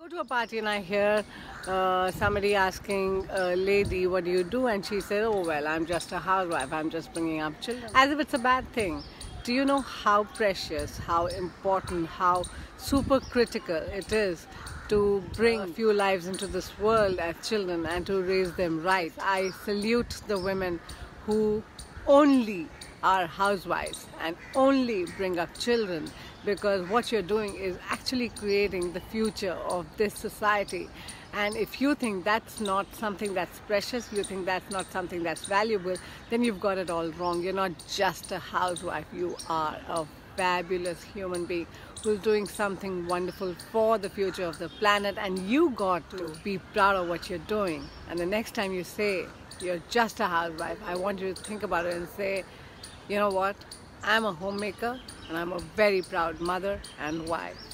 Go to a party and I hear somebody asking a lady, what do you do? And she said, oh well, I'm just a housewife, I'm just bringing up children. As if it's a bad thing. Do you know how precious, how important, how super critical it is to bring a few lives into this world as children and to raise them right? I salute the women who only are housewives and only bring up children, because what you're doing is actually creating the future of this society. And if you think that's not something that's precious, you think that's not something that's valuable, then you've got it all wrong. You're not just a housewife, you are a fabulous human being who's doing something wonderful for the future of the planet, and you got to be proud of what you're doing. And the next time you say you're just a housewife, I want you to think about it and say, you know what, I'm a homemaker and I'm a very proud mother and wife.